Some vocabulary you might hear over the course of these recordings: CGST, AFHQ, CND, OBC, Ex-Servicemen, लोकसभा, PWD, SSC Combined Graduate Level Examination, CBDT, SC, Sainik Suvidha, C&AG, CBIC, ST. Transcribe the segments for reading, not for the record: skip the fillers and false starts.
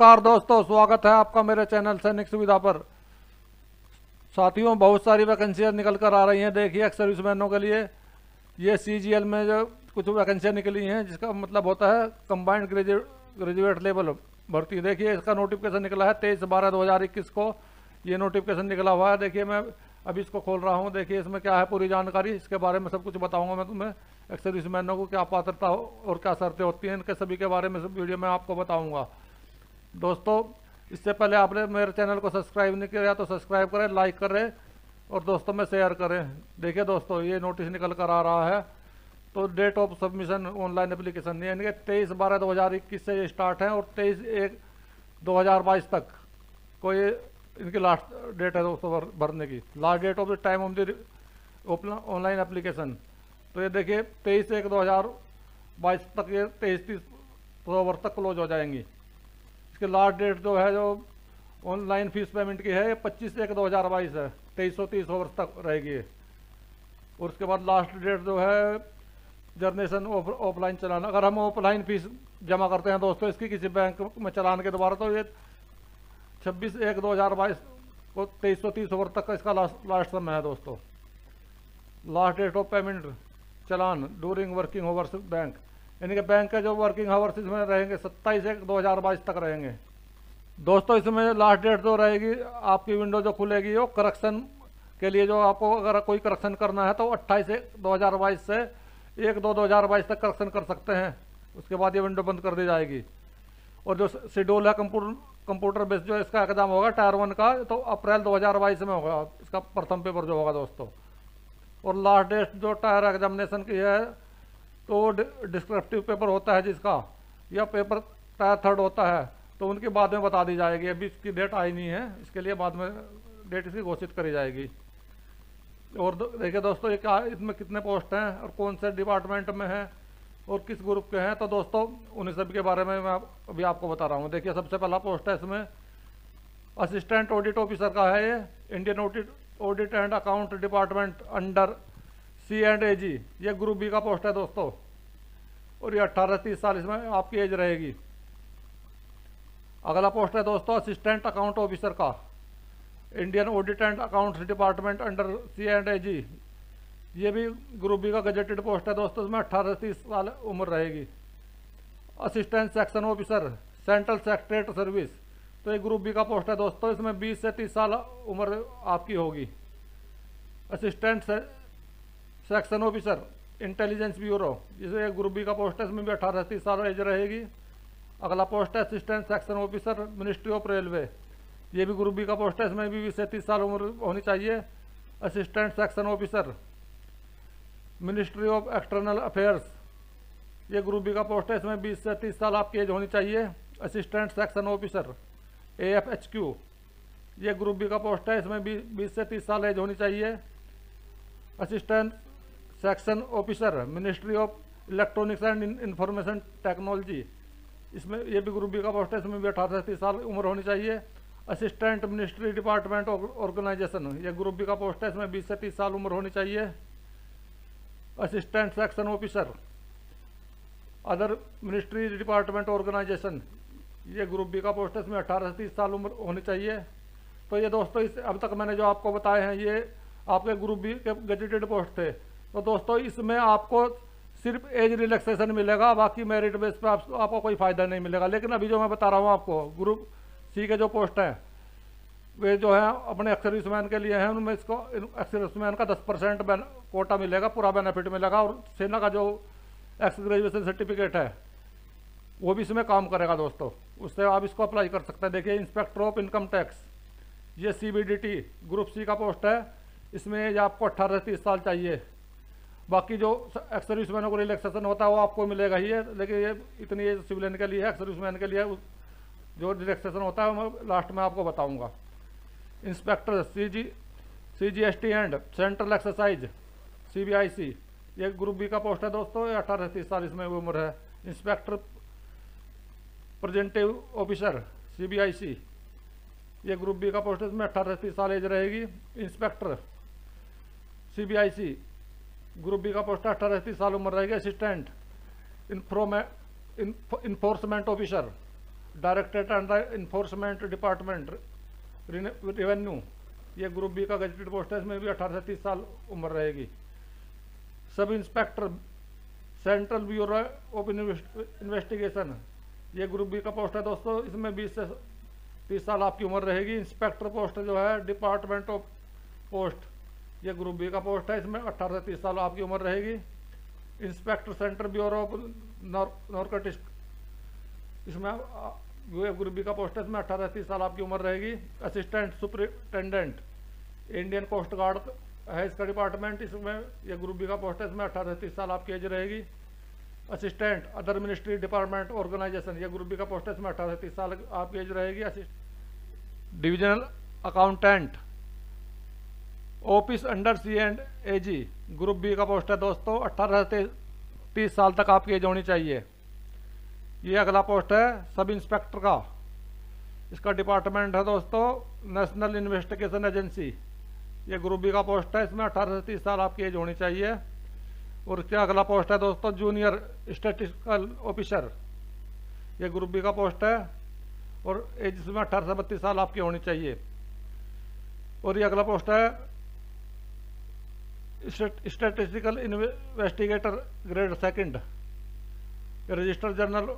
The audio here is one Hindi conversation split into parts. नमस्कार दोस्तों, स्वागत है आपका मेरे चैनल सैनिक सुविधा पर। साथियों, बहुत सारी वैकेंसियाँ निकल कर आ रही हैं। देखिए, एक्स सर्विसमैनों के लिए ये सीजीएल में जो कुछ वैकेंसियाँ निकली हैं, जिसका मतलब होता है कंबाइंड ग्रेजुएट लेवल भर्ती। देखिए, इसका नोटिफिकेशन निकला है 23/12/2021 को। ये नोटिफिकेशन निकला हुआ है। देखिए, मैं अभी इसको खोल रहा हूँ। देखिए, इसमें क्या है पूरी जानकारी, इसके बारे में सब कुछ बताऊँगा मैं तुम्हें। एक्स सर्विसमैनों को क्या पात्रता हो और क्या शर्तें होती हैं, इनके सभी के बारे में सब वीडियो में आपको बताऊँगा। दोस्तों, इससे पहले आपने मेरे चैनल को सब्सक्राइब नहीं किया तो सब्सक्राइब करें, लाइक करें और दोस्तों में शेयर करें। देखिए दोस्तों, ये नोटिस निकल कर आ रहा है। तो date of submission online application यानी कि 23/12/2021 से ये स्टार्ट है और 23/1/2022 तक को ये इनकी लास्ट डेट है दोस्तों भरने की। Last date of the time of the online application. तो ये देखिए 23/1/2022 तक, ये 23-30 अक्टूबर तक क्लोज हो जाएंगी। इसकी लास्ट डेट जो है, जो ऑनलाइन फीस पेमेंट की है, ये 25-1/2022 है। 2330 ओवर तक रहेगी। और उसके बाद लास्ट डेट जो है जनरेशन ऑफलाइन चलाना। अगर हम ऑफलाइन फीस जमा करते हैं दोस्तों इसकी किसी बैंक में चलान के द्वारा, तो ये 26-1/2022 को 2330 ओवर तक का इसका लास्ट समय है दोस्तों। Last date of payment challan during working hours bank, यानी कि बैंक के जो वर्किंग आवर्स इसमें रहेंगे 27-1/2022 तक रहेंगे दोस्तों। इसमें लास्ट डेट जो रहेगी आपकी विंडो जो खुलेगी वो करेक्शन के लिए, जो आपको अगर कोई करेक्शन करना है तो 28-1/2022 से 1-2/2022 तक करेक्शन कर सकते हैं। उसके बाद ये विंडो बंद कर दी जाएगी। और जो शेड्यूल है कंप्यूटर बेस्ड जो इसका एग्जाम होगा टायर 1 का, तो अप्रैल 2022 में होगा इसका प्रथम पेपर जो होगा दोस्तों। और लास्ट डेट जो टायर एग्जामिनेशन की है, तो डिस्क्रिप्टिव पेपर होता है जिसका, या पेपर टायर 3 होता है, तो उनकी बाद में बता दी जाएगी। अभी इसकी डेट आई नहीं है, इसके लिए बाद में डेट इसकी घोषित करी जाएगी। और देखिए दोस्तों, ये क्या, इसमें कितने पोस्ट हैं और कौन से डिपार्टमेंट में हैं और किस ग्रुप के हैं, तो दोस्तों उन्हीं सब के बारे में मैं अभी आपको बता रहा हूँ। देखिए, सबसे पहला पोस्ट है इसमें असिस्टेंट ऑडिट ऑफिसर का है। ये Indian audit and account department under C&AG, ये ग्रुप बी का पोस्ट है दोस्तों। और ये 18 से 30 साल इसमें आपकी एज रहेगी। अगला पोस्ट है दोस्तों असिस्टेंट अकाउंट ऑफिसर का, Indian audit and accounts department under C&AG, ये भी ग्रुप बी का गजेटेड पोस्ट है दोस्तों। इसमें 18 से 30 साल उम्र रहेगी। Assistant section officer central secretariat service, तो ये ग्रुप बी का पोस्ट है दोस्तों। इसमें 20 से 30 साल उम्र आपकी होगी। Assistant section officer intelligence bureau, जिसे ग्रुप बी का पोस्ट है, इसमें भी 18 से 30 साल एज रहेगी। अगला पोस्ट है assistant section officer ministry of railway, ये भी ग्रुप बी का पोस्ट है, इसमें भी 20 से 30 साल उम्र होनी चाहिए। Assistant section officer ministry of external affairs, ये ग्रुप बी का पोस्ट है, इसमें 20 से 30 साल आपकी एज होनी चाहिए। असिस्टेंट सेक्शन ऑफिसर AFHQ, ये ग्रुप बी का पोस्ट है, इसमें भी 20 से 30 साल एज होनी चाहिए। Assistant section officer ministry of electronics and information technology, इसमें ये भी ग्रुप बी का पोस्ट है, इसमें भी 18 से 30 साल उम्र होनी चाहिए। असिस्टेंट मिनिस्ट्री डिपार्टमेंट ऑर्गेनाइजेशन, ये ग्रुप बी का पोस्ट है, इसमें 20 से 30 साल उम्र होनी चाहिए। Assistant section officer other ministry department organisation, ये ग्रुप बी का पोस्ट है, इसमें 18 से 30 साल उम्र होनी चाहिए। तो ये दोस्तों, इस अब तक मैंने जो आपको बताए हैं ये आपके ग्रुप बी के गजेटेड पोस्ट थे। तो दोस्तों, इसमें आपको सिर्फ एज रिलैक्सेशन मिलेगा, बाकी मेरिट बेस पर आपको कोई फ़ायदा नहीं मिलेगा। लेकिन अभी जो मैं बता रहा हूँ आपको, ग्रुप सी के जो पोस्ट हैं वे जो हैं अपने एक्स सर्विसमैन के लिए हैं, उनमें इसको एक्स सर्विसमैन का 10% कोटा मिलेगा, पूरा बेनिफिट मिलेगा। और सेना का जो एक्स ग्रेजुएशन सर्टिफिकेट है वो भी इसमें काम करेगा दोस्तों, उससे आप इसको अप्लाई कर सकते हैं। देखिए, इंस्पेक्टर ऑफ इनकम टैक्स, ये CBDT ग्रुप सी का पोस्ट है, इसमें एज आपको 18 से 30 साल चाहिए। बाकी जो एक्स सर्विसमैनों को रिलैक्सेशन होता है वो आपको मिलेगा ही है, लेकिन ये इतनी एज सिविलियन के लिए, एक्स सर्विसमैन के लिए जो रिलैक्सेशन होता है वो मैं लास्ट में आपको बताऊंगा। Inspector CGST and central exercise CBIC, ये ग्रुप बी का पोस्ट है दोस्तों, 18 से 30 साल इसमें उम्र है। इंस्पेक्टर प्रेजेंटिव ऑफिसर CBIC, ये ग्रुप बी का पोस्ट है, इसमें 18 से 30 साल एज रहेगी। इंस्पेक्टर CBIC ग्रुप बी का पोस्ट है, 18 से 30 साल उम्र रहेगी। Assistant enforcement officer directorate under enforcement department revenue, ये ग्रुप बी का गजटेड पोस्ट है, इसमें भी 18 से 30 साल उम्र रहेगी। Sub inspector central bureau of investigation, ये ग्रुप बी का पोस्ट है दोस्तों, इसमें 20 से 30 साल आपकी उम्र रहेगी। इंस्पेक्टर पोस्ट जो है डिपार्टमेंट ऑफ पोस्ट, ये ग्रुप बी का पोस्ट है, इसमें 18 से 30 साल आपकी उम्र रहेगी। Inspector central bureau of narcotics, इसमें ये ग्रुप बी का पोस्ट है, इसमें 18 से 30 साल आपकी उम्र रहेगी। Assistant superintendent Indian coast guard है इसका डिपार्टमेंट, इसमें ये ग्रुप बी का पोस्ट है, इसमें 18 से 30 साल आपकी एज रहेगी। Assistant other ministry department organisation, ये ग्रुप बी का पोस्ट है, इसमें 18 से 30 साल आपकी एज रहेगी। Divisional accountant office under C and A G, group B का पोस्ट है दोस्तों, 18 से 30 साल तक आपकी एज होनी चाहिए। ये अगला पोस्ट है सब इंस्पेक्टर का, इसका डिपार्टमेंट है दोस्तों नेशनल इन्वेस्टिगेशन एजेंसी, ये ग्रुप बी का पोस्ट है, इसमें 18 से 30 साल आपकी एज होनी चाहिए। और क्या अगला पोस्ट है दोस्तों जूनियर स्टैटिस्टिकल ऑफिसर, ये ग्रुप बी का पोस्ट है और एज इसमें 18 से 32 साल आपकी होनी चाहिए। और ये अगला पोस्ट है statistical investigator grade second, register general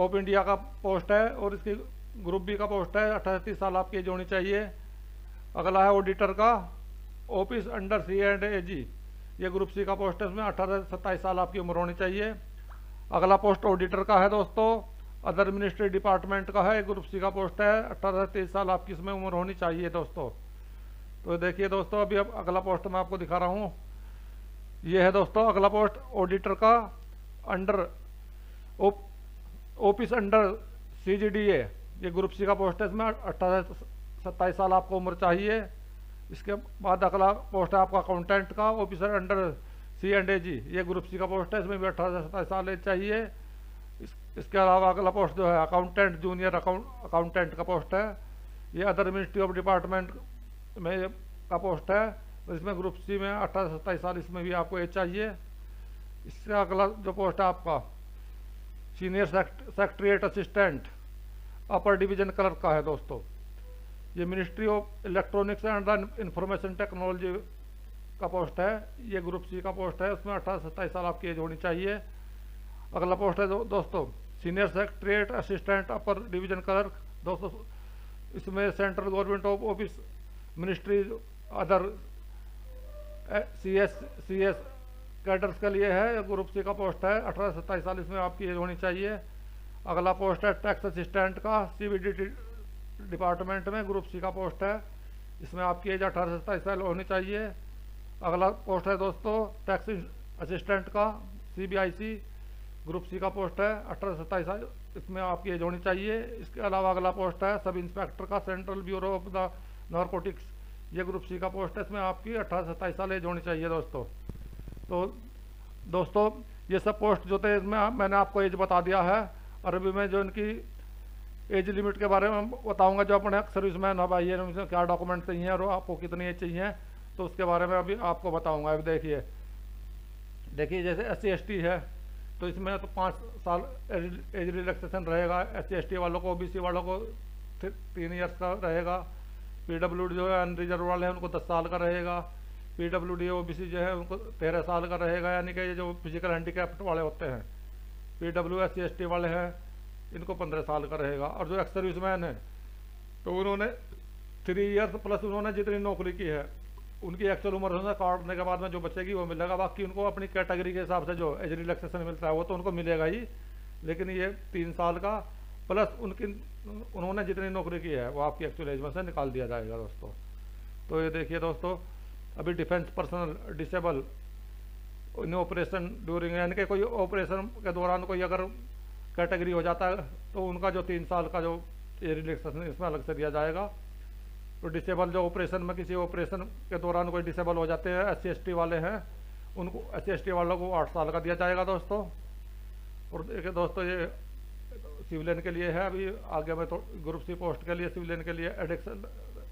of India का पोस्ट है और इसकी ग्रुप बी का पोस्ट है, 18 से 30 साल आपकी एज होनी चाहिए। अगला है ऑडिटर का office under C and A G, ये ग्रुप सी का पोस्ट है, इसमें 18 से 27 साल आपकी उम्र होनी चाहिए। अगला पोस्ट ऑडिटर का है दोस्तों अदर मिनिस्ट्री डिपार्टमेंट का है, ग्रुप सी का पोस्ट है, 18 से 23 साल आपकी इसमें उम्र होनी चाहिए दोस्तों। तो देखिए दोस्तों अभी अब अगला पोस्ट मैं आपको दिखा रहा हूँ, ये है दोस्तों अगला पोस्ट ऑडिटर का अंडर ऑफिस अंडर सीजीडीए, ये ग्रुप सी का पोस्ट है, इसमें 18 से 27 साल आपको उम्र चाहिए। इसके बाद अगला पोस्ट है आपका अकाउंटेंट का officer under C and A G, ये ग्रुप सी का पोस्ट है, इसमें भी 18 से 27 साल एज चाहिए। इसके अलावा अगला पोस्ट जो है अकाउंटेंट जूनियर अकाउंटेंट का पोस्ट है, ये अदर मिनिस्ट्री ऑफ डिपार्टमेंट में का पोस्ट है और इसमें ग्रुप सी में 18 से 27 साल इसमें भी आपको एज चाहिए। इसका अगला जो पोस्ट है आपका senior secretariat assistant upper division clerk का है दोस्तों, ये ministry of electronics and information technology का पोस्ट है, ये ग्रुप सी का पोस्ट है, उसमें 18 से 27 साल आपकी एज होनी चाहिए। अगला पोस्ट है दोस्तों senior secretariat assistant upper division clerk दोस्तों, इसमें central government of office ministry other C S cadres के लिए है, ग्रुप सी का पोस्ट है, 18 से 27 साल इसमें आपकी एज होनी चाहिए। अगला पोस्ट है टैक्स असिस्टेंट का सीबीडीटी डिपार्टमेंट में, ग्रुप सी का पोस्ट है, इसमें आपकी एज 18 से 27 साल होनी चाहिए। अगला पोस्ट है दोस्तों टैक्स असिस्टेंट का सीबीआईसी, ग्रुप सी का पोस्ट है, 18 से 27 साल इसमें आपकी एज होनी चाहिए। इसके अलावा अगला पोस्ट है सब इंस्पेक्टर का central bureau of the narcotics, ये ग्रुप सी का पोस्ट है, इसमें आपकी 18 से 27 साल एज होनी चाहिए दोस्तों। तो दोस्तों ये सब पोस्ट जो थे इसमें मैंने आपको एज बता दिया है, और अभी मैं जो इनकी एज लिमिट के बारे में बताऊंगा जो अपने सर्विस में ना भाई है क्या डॉक्यूमेंट चाहिए और आपको कितनी एज चाहिए, तो उसके बारे में अभी आपको बताऊँगा। अभी देखिए जैसे SC ST है तो इसमें तो 5 साल एज रिलैक्सेशन रहेगा, SC ST वालों को, OBC वालों को 3 ईयर्स का रहेगा, PWD जो है अनरिजर्व वाले हैं उनको 10 साल का रहेगा, PWD OBC जो है उनको 13 साल का रहेगा, यानी कि ये जो फिजिकल हैंडीकैप्ट वाले होते हैं, PWD SC ST वाले हैं इनको 15 साल का रहेगा। और जो एक्स सर्विसमैन है तो उन्होंने 3 ईयर्स प्लस उन्होंने जितनी नौकरी की है उनकी एक्चुअल उम्र होना काटने के बाद में जो बचेगी वो मिलेगा, बाकी उनको अपनी कैटेगरी के हिसाब से जो एज रिलैक्सेशन मिलता है वो तो उनको मिलेगा ही, लेकिन ये 3 साल का प्लस उन्होंने जितनी नौकरी की है वो आपकी एक्चुअल एज में से निकाल दिया जाएगा दोस्तों। तो ये देखिए दोस्तों अभी defence personnel disable in operation during, यानी कि कोई ऑपरेशन के दौरान कोई अगर कैटेगरी हो जाता है तो उनका जो 3 साल का जो एज रिलैक्सेशन इसमें अलग से दिया जाएगा। तो डिसेबल जो ऑपरेशन में किसी ऑपरेशन के दौरान कोई डिसेबल हो जाते हैं SC ST वाले हैं उनको SC ST वालों को 8 साल का दिया जाएगा दोस्तों। और देखिए दोस्तों ये सिविलियन के लिए है, अभी आगे में तो ग्रुप सी पोस्ट के लिए सिविलियन के लिए एडिक्शन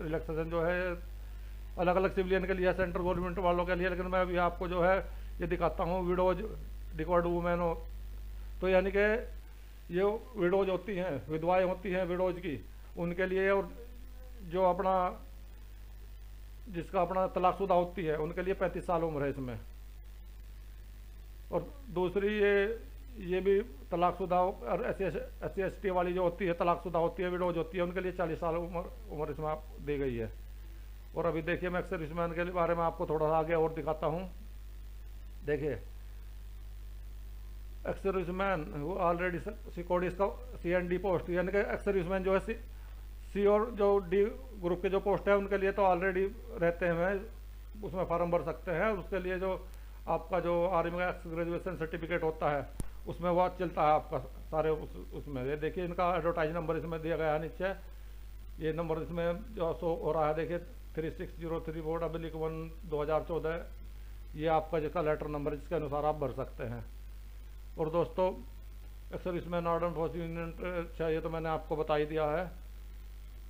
रिलैक्सेशन जो है अलग अलग सिविलियन के लिए है, सेंट्रल गवर्नमेंट वालों के लिए, लेकिन मैं अभी आपको जो है ये दिखाता हूँ विडोज डिकॉर्ड वूमेन हो तो यानी कि ये विडोज होती हैं, विधवाएं होती हैं विडोज की, उनके लिए, और जो अपना जिसका अपना तलाकशुदा होती है उनके लिए 35 साल उम्र है इसमें। और दूसरी ये भी तलाकशुदा और SC ST वाली जो होती है, तलाकशुदा होती है, विडोज होती है, उनके लिए 40 साल उम्र इसमें आप दी गई है। और अभी देखिए मैं सर्विसमैन के बारे में आपको थोड़ा सा आगे और दिखाता हूँ। देखिए एक्स सर्विसमैन वो ऑलरेडी सिक्योर्ड, इसका CND पोस्ट, यानी कि एक्स सर्विसमैन जो है C और जो D ग्रुप के जो पोस्ट है उनके लिए तो ऑलरेडी रहते हैं, उसमें फॉर्म भर सकते हैं। उसके लिए जो आपका जो आर्मी का एक्स ग्रेजुएशन सर्टिफिकेट होता है उसमें वह चलता है आपका सारे उसमें। ये देखिए इनका एडवर्टाइज नंबर इसमें दिया गया है नीचे, ये नंबर इसमें जो शो हो रहा है देखिए 3603/1/2014, ये आपका जिसका लेटर नंबर जिसके अनुसार आप भर सकते हैं। और दोस्तों अक्सर इसमें नॉर्डर्न फोर्स यूनियन चाहिए तो मैंने आपको बता ही दिया है।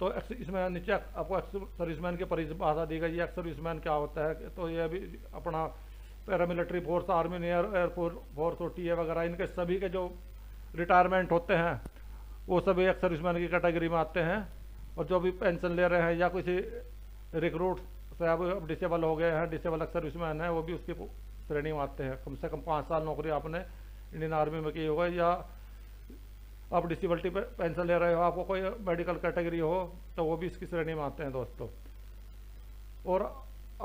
तो इसमें नीचे आपको अक्सर सर्विसमैन की परिभाषा दी गई है, अक्सर सर्विसमैन क्या होता है। तो ये भी अपना paramilitary force, army, air force force, OTA वगैरह, इनके सभी के जो रिटायरमेंट होते हैं वो सभी अक्सर सर्विसमैन की कैटेगरी में आते हैं। और जो भी पेंशन ले रहे हैं या किसी रिक्रूट साहब डिसेबल हो गए हैं, डिसेबल अक्सर सर्विसमैन है, वो भी उसकी श्रेणी में आते हैं। कम से कम 5 साल नौकरी आपने इंडियन आर्मी में की होगा, या आप डिसेबिलिटी पे पेंशन ले रहे हो, आपको कोई मेडिकल कैटेगरी हो तो वो भी इसकी श्रेणी में आते हैं दोस्तों। और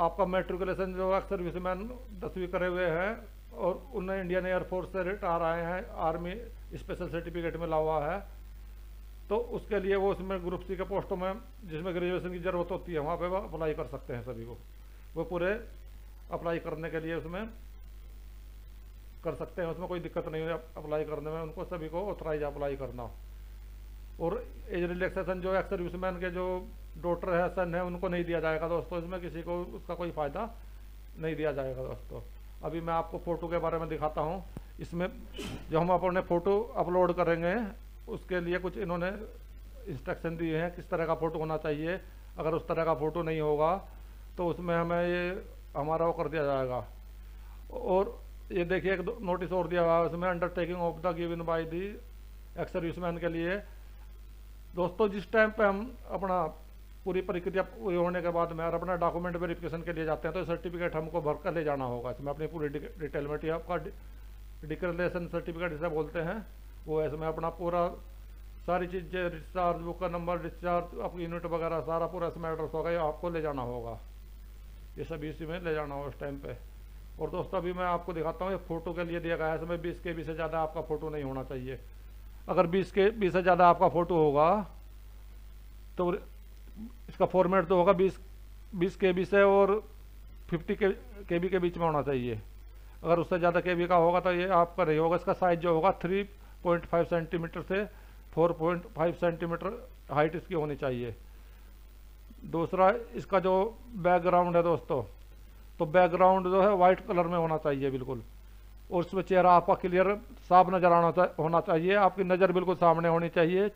आपका मेट्रिकुलेशन जो अक्सर सर्विसमैन 10वीं करे हुए हैं और उन्हें इंडियन एयरफोर्स से रिटायर आए हैं, आर्मी स्पेशल सर्टिफिकेट मिला हुआ है, तो उसके लिए वो उसमें ग्रुप C के पोस्टों में जिसमें ग्रेजुएशन की ज़रूरत होती है वहाँ पे वो अप्लाई कर सकते हैं। सभी को वो पूरे अप्लाई करने के लिए उसमें कर सकते हैं, उसमें कोई दिक्कत नहीं है अप्लाई करने में, उनको सभी को ऑथराइज अप्लाई करना। और एज रिलैक्सेशन जो एक्स सर्विसमैन के जो डॉटर है, सन है, उनको नहीं दिया जाएगा दोस्तों, इसमें किसी को उसका कोई फ़ायदा नहीं दिया जाएगा दोस्तों। अभी मैं आपको फ़ोटो के बारे में दिखाता हूँ। इसमें जो हम अपने फ़ोटो अपलोड करेंगे उसके लिए कुछ इन्होंने इंस्ट्रक्शन दिए हैं किस तरह का फ़ोटो होना चाहिए। अगर उस तरह का फ़ोटो नहीं होगा तो उसमें हमें ये हमारा वो कर दिया जाएगा। और ये देखिए एक नोटिस और दिया हुआ है उसमें, undertaking of the given by the ex serviceman के लिए। दोस्तों जिस टाइम पे हम अपना पूरी प्रक्रिया पूरी होने के बाद में और अपना डॉक्यूमेंट वेरिफिकेशन के लिए जाते हैं तो सर्टिफिकेट हमको भर कर ले जाना होगा। इसमें अपनी पूरी डिटेल में आपका डिक्लेरेशन सर्टिफिकेट जिसे बोलते हैं वो है। इसमें अपना पूरा सारी चीज़ें, डिस्चार्ज बुक का नंबर, डिस्चार्ज आपकी यूनिट वगैरह सारा पूरा इसमें एड्रेस होगा, ये आपको ले जाना होगा, ये सभी इसी में ले जाना होगा उस टाइम पे। और दोस्तों अभी मैं आपको दिखाता हूँ ये फ़ोटो के लिए दिया गया है, इसमें 20 KB से ज़्यादा आपका फ़ोटो नहीं होना चाहिए। अगर 20 KB से ज़्यादा आपका फ़ोटो होगा तो इसका फॉर्मेट तो होगा 20 KB से और 50 KB के बीच में होना चाहिए। अगर उससे ज़्यादा KB का होगा तो ये आपका नहीं होगा। इसका साइज़ जो होगा 3.5 सेंटीमीटर से 4.5 सेंटीमीटर हाइट इसकी होनी चाहिए। दूसरा इसका जो बैकग्राउंड है दोस्तों, तो बैकग्राउंड जो है वाइट कलर में होना चाहिए बिल्कुल, और उसमें चेहरा आपका क्लियर साफ नज़र आना होना चाहिए, आपकी नज़र बिल्कुल सामने होनी चाहिए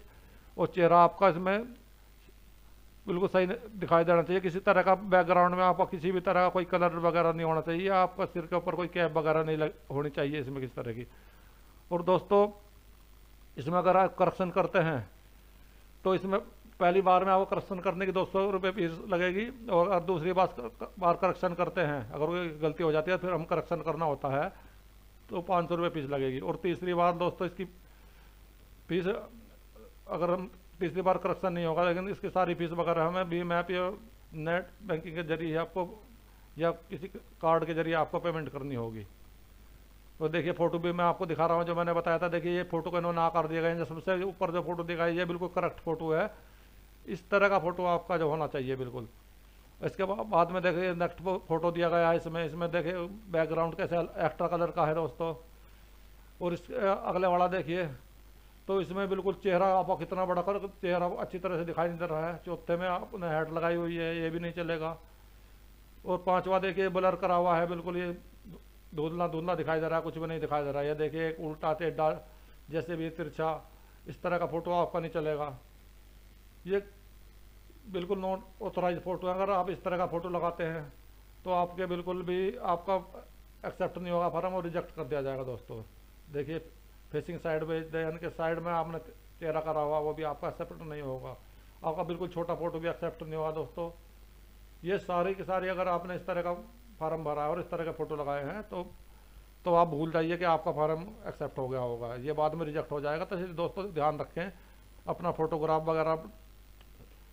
और चेहरा आपका इसमें बिल्कुल सही दिखाई देना चाहिए। किसी तरह का बैकग्राउंड में आपका किसी भी तरह का कोई कलर वगैरह नहीं होना चाहिए, आपका सिर के ऊपर कोई कैप वगैरह नहीं होनी चाहिए इसमें किसी तरह की। और दोस्तों इसमें अगर आप करेक्शन करते हैं तो इसमें पहली बार में आपको करेक्शन करने की 200 रुपये फीस लगेगी, और दूसरी बार करेक्शन करते हैं अगर कोई गलती हो जाती है फिर हम करेक्शन करना होता है तो 500 रुपये फीस लगेगी। और तीसरी बार दोस्तों इसकी फीस, अगर हम तीसरी बार करेक्शन नहीं होगा लेकिन इसकी सारी फीस वगैरह हमें भीम ऐप या नेट बैंकिंग के जरिए आपको या किसी कार्ड के जरिए आपको पेमेंट करनी होगी। तो देखिए फ़ोटो भी मैं आपको दिखा रहा हूँ जो मैंने बताया था। देखिए ये फ़ोटो को इन्होंने आकार दिया गया है, सबसे ऊपर जो फ़ोटो दिखाई ये बिल्कुल करेक्ट फ़ोटो है, इस तरह का फ़ोटो आपका जो होना चाहिए बिल्कुल। इसके बाद में देखिए नेक्स्ट फ़ोटो दिया गया है इसमें, इसमें देखिए बैकग्राउंड कैसे एक्स्ट्रा कलर का है दोस्तों। और इस अगले वाला देखिए तो इसमें बिल्कुल चेहरा आपका कितना बड़ा कर, चेहरा अच्छी तरह से दिखाई नहीं दे रहा है। चौथे में आपने हेड लगाई हुई है, ये भी नहीं चलेगा। और पाँचवा देखिए ब्लर करा हुआ है बिल्कुल, ये धुंधला धुंधला दिखाई दे रहा है, कुछ भी नहीं दिखाई दे रहा है। ये देखिए एक उल्टा टेढ़ा जैसे भी तिरछा, इस तरह का फ़ोटो आपका नहीं चलेगा, ये बिल्कुल नॉट ऑथराइज फ़ोटो है। अगर आप इस तरह का फ़ोटो लगाते हैं तो आपके बिल्कुल भी आपका एक्सेप्ट नहीं होगा फॉर्म और रिजेक्ट कर दिया जाएगा दोस्तों। देखिए फेसिंग साइड में दैन के साइड में आपने चेहरा करा हुआ वो भी आपका एक्सेप्ट नहीं होगा, आपका बिल्कुल छोटा फोटो भी एक्सेप्ट नहीं होगा। दोस्तों ये सारी की सारी अगर आपने इस तरह का फार्म भरा है और इस तरह के फ़ोटो लगाए हैं तो आप भूल जाइए कि आपका फार्म एक्सेप्ट हो गया होगा, ये बाद में रिजेक्ट हो जाएगा। तो इसलिए दोस्तों ध्यान रखें, अपना फोटोग्राफ वगैरह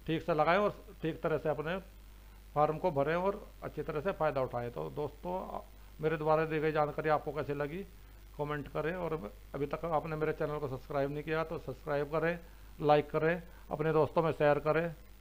ठीक से लगाएं और ठीक तरह से अपने फार्म को भरें और अच्छी तरह से फ़ायदा उठाएं। तो दोस्तों मेरे द्वारा दी गई जानकारी आपको कैसे लगी कमेंट करें, और अभी तक आपने मेरे चैनल को सब्सक्राइब नहीं किया तो सब्सक्राइब करें, लाइक करें, अपने दोस्तों में शेयर करें।